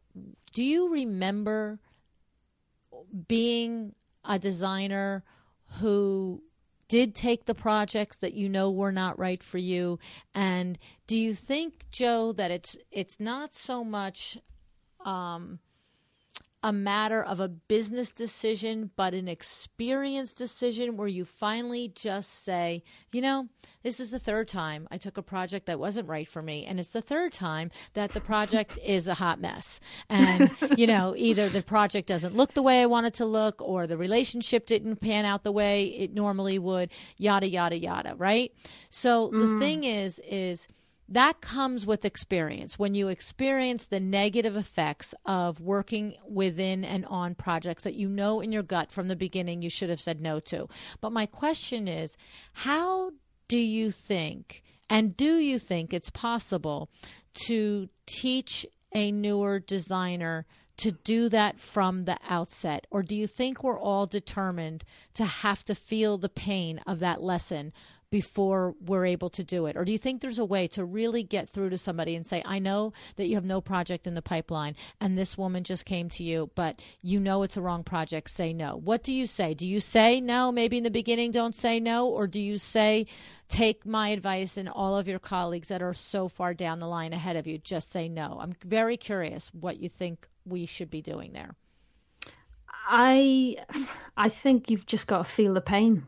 do you remember being a designer who did take the projects that you know were not right for you? And do you think, Jo, that it's not so much a matter of a business decision, but an experience decision, where you finally just say, you know, this is the third time I took a project that wasn't right for me, and it's the third time that the project is a hot mess. And, you know, either the project doesn't look the way I want it to look, or the relationship didn't pan out the way it normally would, yada, yada, yada, right? So the thing is that comes with experience. When you experience the negative effects of working within and on projects that you know in your gut from the beginning you should have said no to. But my question is, how do you think, and do you think it's possible to teach a newer designer to do that from the outset? Or do you think we're all determined to have to feel the pain of that lesson before we're able to do it? Or do you think there's a way to really get through to somebody and say, I know that you have no project in the pipeline and this woman just came to you, but you know it's a wrong project, say no. What do you say? Do you say no, maybe in the beginning, don't say no? Or do you say, take my advice and all of your colleagues that are so far down the line ahead of you, just say no? I'm very curious what you think we should be doing there. I think you've just got to feel the pain.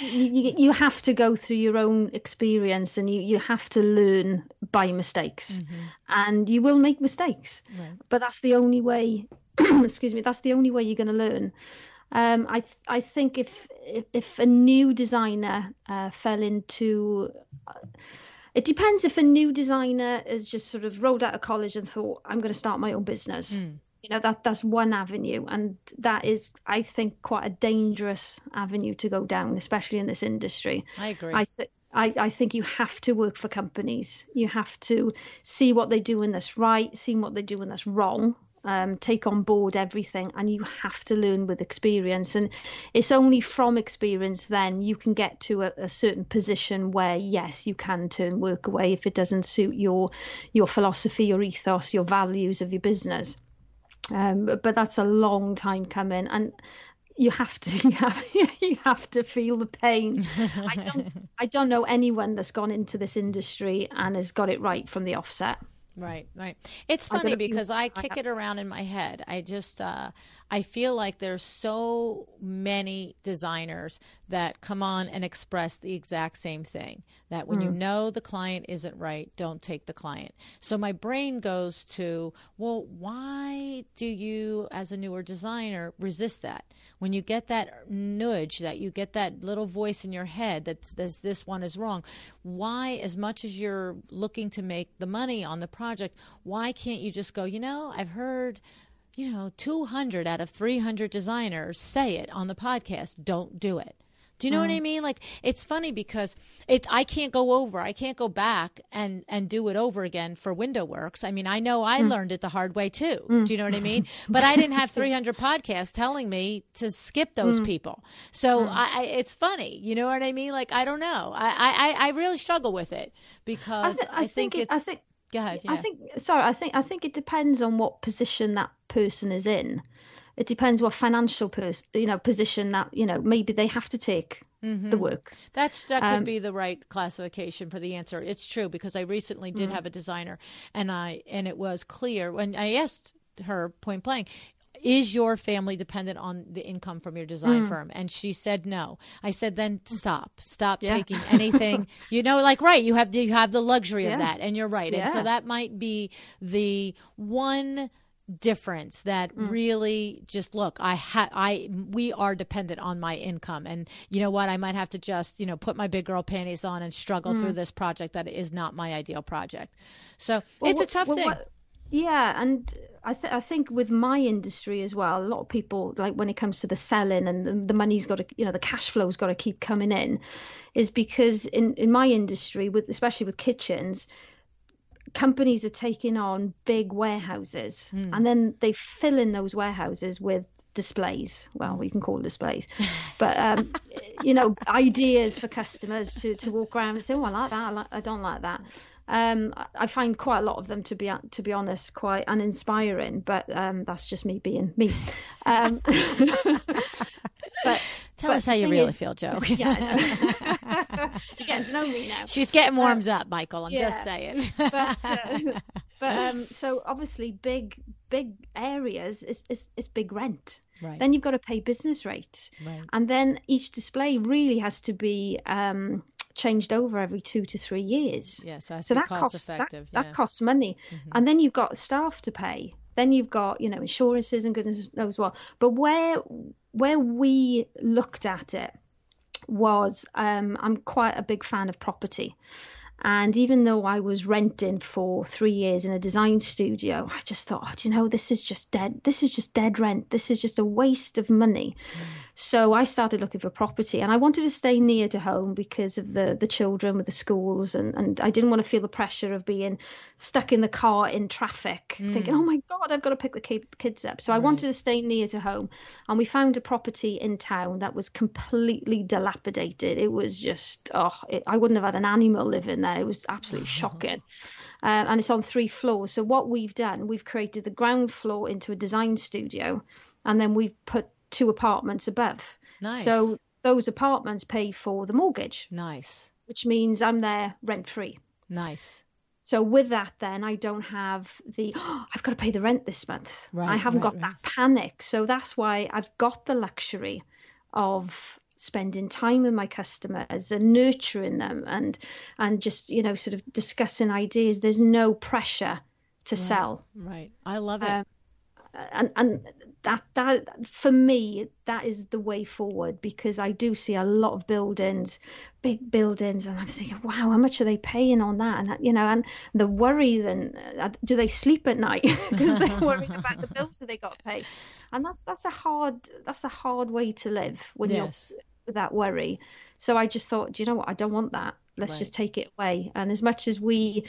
you have to go through your own experience, and you have to learn by mistakes, and you will make mistakes, but that's the only way that's the only way you're going to learn. I think if a new designer fell into it depends if a new designer has just sort of rolled out of college and thought, I'm going to start my own business. You know, that's one avenue, and that is, I think, quite a dangerous avenue to go down, especially in this industry. I agree. I think you have to work for companies. You have to see what they're doing that's right, see what they're doing that's wrong. take on board everything, and you have to learn with experience. And it's only from experience then you can get to a certain position where, yes, you can turn work away if it doesn't suit your philosophy, your ethos, your values of your business. But that's a long time coming, and you have to feel the pain. I don't know anyone that's gone into this industry and has got it right from the offset. Right. It's funny because I kick it around in my head. I just, I feel like there's so many designers that come on and express the exact same thing, that when you know the client isn't right, don't take the client. So my brain goes to, well, why do you, as a newer designer, resist that? When you get that nudge, that you get that little voice in your head that says this one is wrong, why, as much as you're looking to make the money on the project, why can't you just go, you know, I've heard, you know, 200 out of 300 designers say it on the podcast, don't do it. Do you know what I mean? Like, it's funny because I can't go back and do it over again for Window Works. I mean, I know I learned it the hard way too. Do you know what I mean? But I didn't have 300 podcasts telling me to skip those people. So I it's funny. You know what I mean? Like, I don't know. I really struggle with it because I think go ahead. Yeah. I think it depends on what position that person is in. It depends what financial position that, you know, maybe they have to take the work. That could be the right classification for the answer. It's true, because I recently did have a designer, and it was clear when I asked her point blank, is your family dependent on the income from your design firm? And she said no. I said, then stop taking anything. You know, like, right, you have the luxury of that, and you're right. Yeah. And so that might be the one difference that really just, look, we are dependent on my income, and you know what, I might have to just, you know, put my big girl panties on and struggle through this project that is not my ideal project. So it's a tough thing. And I think with my industry as well, a lot of people, like when it comes to the selling and the money's got to, you know, the cash flow's got to keep coming in, is because in my industry, with especially with kitchens, companies are taking on big warehouses and then they fill in those warehouses with displays. Well, we can call it displays, but you know, ideas for customers to walk around and say, oh, I like that, I don't like that. I find quite a lot of them, to be honest, quite uninspiring, but that's just me being me. But Tell us how you really feel, Jo. Yeah, you're getting to know me now. She's getting warmed up, Michael. I'm just saying. But so obviously, big areas is big rent. Right. Then you've got to pay business rates, right. And then each display really has to be changed over every 2 to 3 years. Yes, yeah, so that costs that costs money, and then you've got staff to pay. Then you've got, you know, insurances and goodness knows what. But where we looked at it was, I'm quite a big fan of property. And even though I was renting for 3 years in a design studio, I just thought, oh, do you know, this is just dead rent. This is just a waste of money. So I started looking for property, and I wanted to stay near to home because of the children with the schools. And I didn't want to feel the pressure of being stuck in the car in traffic, thinking, oh, my God, I've got to pick the kids up. So I wanted to stay near to home. And we found a property in town that was completely dilapidated. It was just, I wouldn't have had an animal living there. It was absolutely shocking. And it's on 3 floors. So what we've done, we've created the ground floor into a design studio, and then we've put 2 apartments above. Nice. So those apartments pay for the mortgage. Nice. Which means I'm there rent free. Nice. So with that, then I don't have I've got to pay the rent this month. Right, I haven't got that panic. So that's why I've got the luxury of spending time with my customers and nurturing them and just, you know, sort of discussing ideas. There's no pressure to sell. Right. I love it. And that for me, that is the way forward, because I do see a lot of buildings, big buildings, and I'm thinking, wow, how much are they paying on that? And that, you know, and the worry then, do they sleep at night because they're worried about the bills that they got paid? And that's a hard way to live when you're with that worry. So I just thought, do you know what? I don't want that. Let's just take it away. And as much as we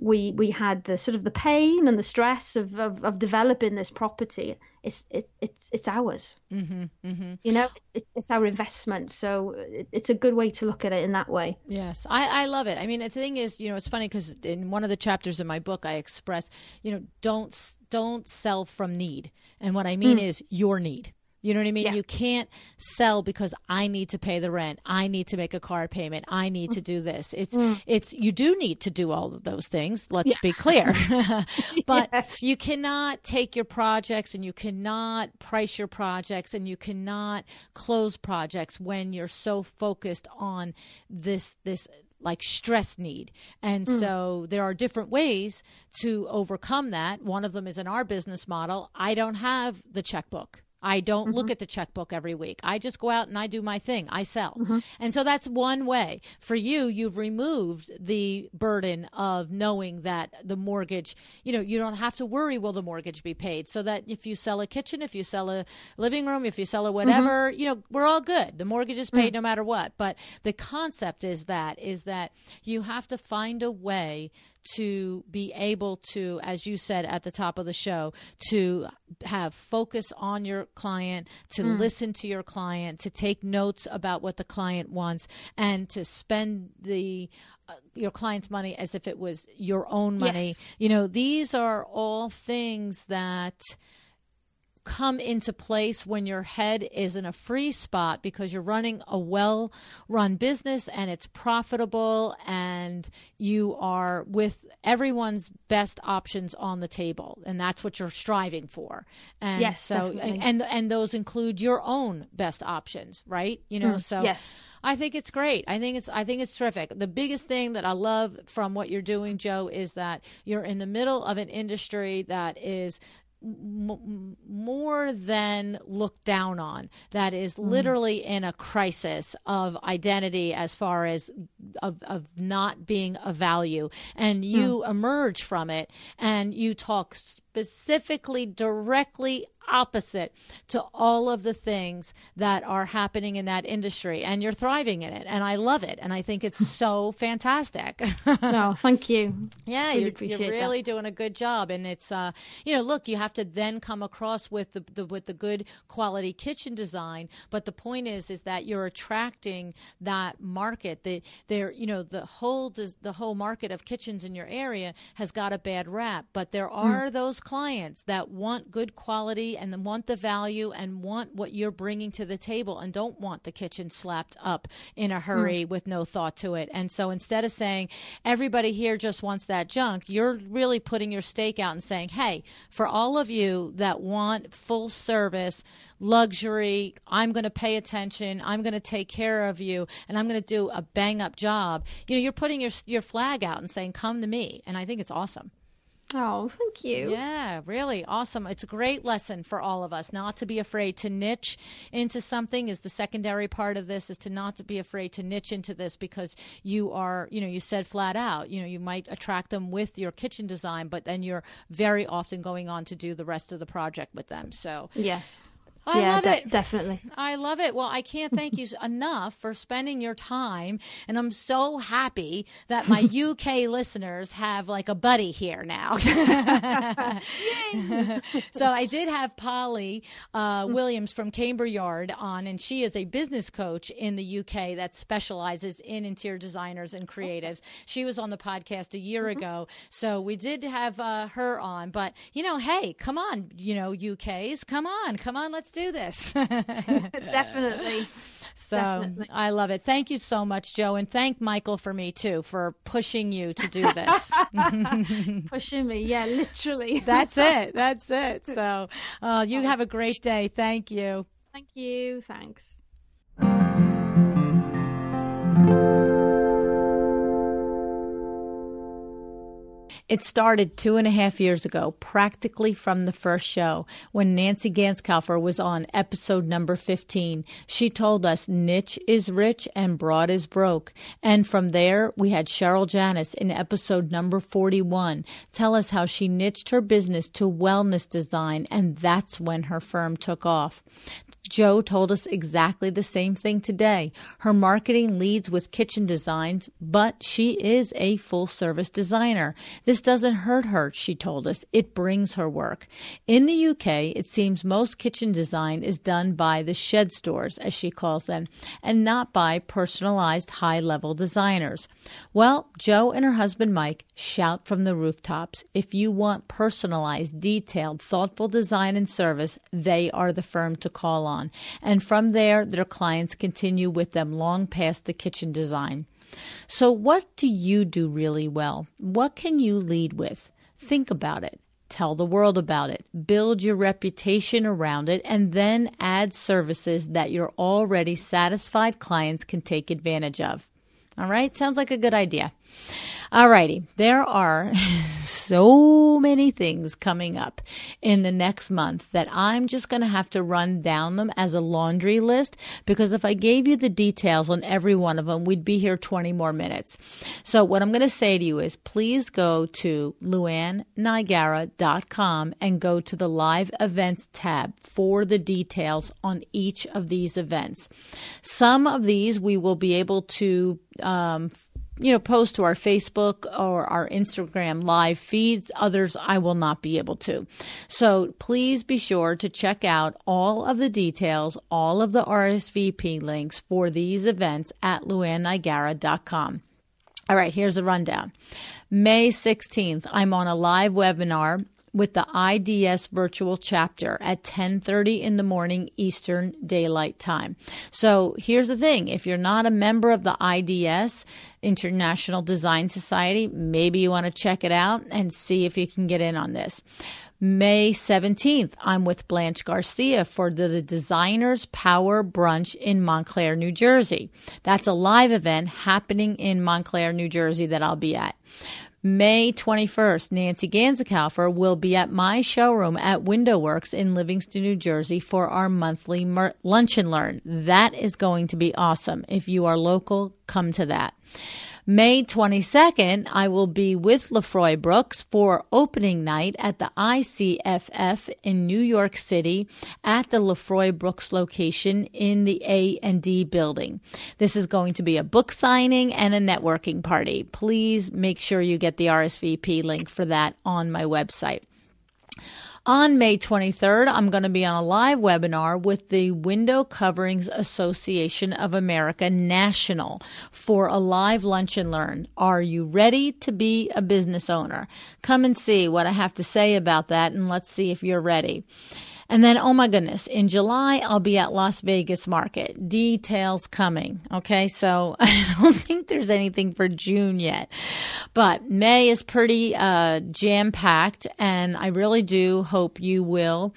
we had the sort of the pain and the stress of developing this property. It's ours, you know, it's our investment. So it's a good way to look at it in that way. Yes, I love it. I mean, the thing is, you know, it's funny because in one of the chapters in my book, I express, you know, don't sell from need. And what I mean is your need. You know what I mean? Yeah. You can't sell because I need to pay the rent. I need to make a car payment. I need to do this. It's you do need to do all of those things. Let's be clear. But you cannot take your projects and you cannot price your projects and you cannot close projects when you're so focused on this like stress need. And so there are different ways to overcome that. One of them is in our business model. I don't have the checkbook. I don't look at the checkbook every week. I just go out and I do my thing. I sell. And so that's one way. For you, you've removed the burden of knowing that the mortgage, you know, you don't have to worry, will the mortgage be paid? So that if you sell a kitchen, if you sell a living room, if you sell a whatever, you know, we're all good. The mortgage is paid no matter what. But the concept is that you have to find a way to be able to, as you said at the top of the show, to have focus on your client, to listen to your client, to take notes about what the client wants, and to spend your client's money as if it was your own money. Yes. You know, these are all things that come into place when your head is in a free spot because you're running a well-run business and it's profitable and you are with everyone's best options on the table, and that's what you're striving for. And yes, so definitely. And those include your own best options, right? You know, so yes. I think it's great. I think it's terrific. The biggest thing that I love from what you're doing, Jo, is that you're in the middle of an industry that is more than looked down on, that is literally in a crisis of identity as far as of not being a value, and you emerge from it and you talk specifically directly opposite to all of the things that are happening in that industry, and you're thriving in it, and I love it, and I think it's so fantastic. No, thank you. Yeah, really you're really doing a good job, and it's you know, look, you have to then come across with the good quality kitchen design, but the point is that you're attracting that market. You know, the whole market of kitchens in your area has got a bad rap, but there are those clients that want good quality and then want the value and want what you're bringing to the table and don't want the kitchen slapped up in a hurry with no thought to it. And so instead of saying everybody here just wants that junk, you're really putting your stake out and saying, hey, for all of you that want full service, luxury, I'm going to pay attention, I'm going to take care of you, and I'm going to do a bang up job. You know, you're putting your flag out and saying, come to me. And I think it's awesome. Oh, thank you. Yeah, really awesome. It's a great lesson for all of us not to be afraid to niche into something. Is the secondary part of this is to not to be afraid to niche into this, because you are, you know, you said flat out, you know, you might attract them with your kitchen design, but then you're very often going on to do the rest of the project with them. So yes. I love it. Definitely. I love it. Well, I can't thank you enough for spending your time. And I'm so happy that my UK listeners have like a buddy here now. So I did have Polly Williams from Camber Yard on, and she is a business coach in the UK that specializes in interior designers and creatives. She was on the podcast a year ago. So we did have her on, but you know, hey, come on, you know, UKs, come on, let's do this. Definitely. So definitely. I love it. Thank you so much, Jo, and thank Michael for me too for pushing you to do this. Pushing me, yeah, literally. That's it. So you have a great day. Thank you. Thank you. Thanks. It started 2.5 years ago, practically from the first show, when Nancy Ganzekaufer was on episode number 15. She told us niche is rich and broad is broke. And from there, we had Cheryl Janis in episode number 41 tell us how she niched her business to wellness design, and that's when her firm took off. Jo told us exactly the same thing today. Her marketing leads with kitchen designs, but she is a full-service designer. This doesn't hurt her, she told us. It brings her work. In the UK, it seems most kitchen design is done by the shed stores, as she calls them, and not by personalized high-level designers. Well, Jo and her husband, Mike, shout from the rooftops. If you want personalized, detailed, thoughtful design and service, they are the firm to call on. And from there, their clients continue with them long past the kitchen design. So what do you do really well? What can you lead with? Think about it. Tell the world about it. Build your reputation around it, and then add services that your already satisfied clients can take advantage of. All right, sounds like a good idea. All righty, there are so many things coming up in the next month that I'm just going to have to run down them as a laundry list, because if I gave you the details on every one of them, we'd be here 20 more minutes. So what I'm going to say to you is please go to luannigara.com and go to the live events tab for the details on each of these events. Some of these we will be able to post to our Facebook or our Instagram live feeds. Others I will not be able to. So please be sure to check out all of the details, all of the RSVP links for these events at luannigara.com. All right, here's a rundown. May 16th, I'm on a live webinar with the IDS virtual chapter at 10:30 in the morning Eastern Daylight Time. So here's the thing. If you're not a member of the IDS, International Design Society, maybe you want to check it out and see if you can get in on this. May 17th, I'm with Blanche Garcia for the Designers Power Brunch in Montclair, New Jersey. That's a live event happening in Montclair, New Jersey that I'll be at. May 21st, Nancy Ganzekaufer will be at my showroom at Window Works in Livingston, New Jersey for our monthly lunch and learn. That is going to be awesome. If you are local, come to that. May 22nd, I will be with Lefroy Brooks for opening night at the ICFF in New York City at the Lefroy Brooks location in the A&D building. This is going to be a book signing and a networking party. Please make sure you get the RSVP link for that on my website. On May 23rd, I'm going to be on a live webinar with the Window Coverings Association of America National for a live lunch and learn. Are you ready to be a business owner? Come and see what I have to say about that, and let's see if you're ready. And then, oh my goodness, in July, I'll be at Las Vegas Market. Details coming, okay? So I don't think there's anything for June yet. But May is pretty jam-packed, and I really do hope you will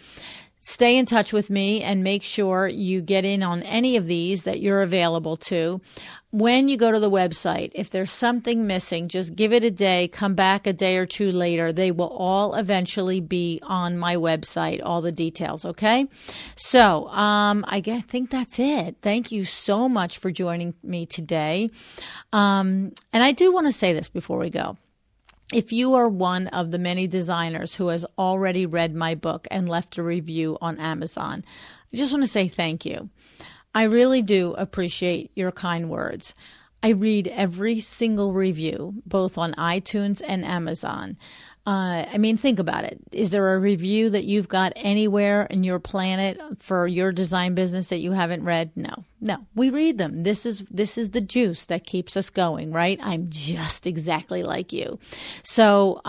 stay in touch with me and make sure you get in on any of these that you're available to. When you go to the website, if there's something missing, just give it a day, come back a day or two later. They will all eventually be on my website, all the details, okay? So I think that's it. Thank you so much for joining me today. And I do want to say this before we go. If you are one of the many designers who has already read my book and left a review on Amazon, I just want to say thank you. I really do appreciate your kind words. I read every single review, both on iTunes and Amazon. Think about it. Is there a review that you've got anywhere in your planet for your design business that you haven't read? No, we read them. This is the juice that keeps us going, right? I'm just exactly like you. So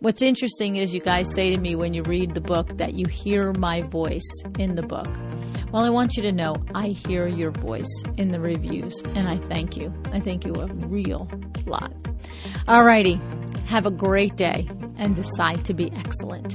what's interesting is you guys say to me when you read the book that you hear my voice in the book. Well, I want you to know I hear your voice in the reviews, and I thank you. I thank you a real lot. All righty. Have a great day and decide to be excellent.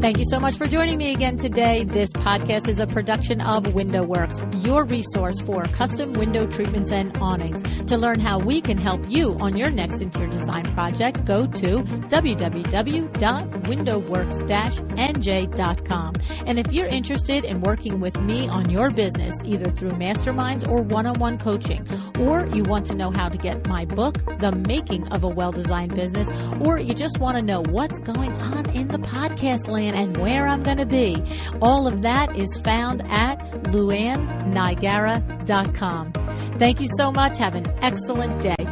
Thank you so much for joining me again today. This podcast is a production of Window Works, your resource for custom window treatments and awnings. To learn how we can help you on your next interior design project, go to www.windowworks-nj.com. And if you're interested in working with me on your business, either through masterminds or one-on-one coaching, or you want to know how to get my book, The Making of a Well-Designed Business, or you just want to know what's going on in the podcast land and where I'm going to be. All of that is found at LuannNigara.com. Thank you so much. Have an excellent day.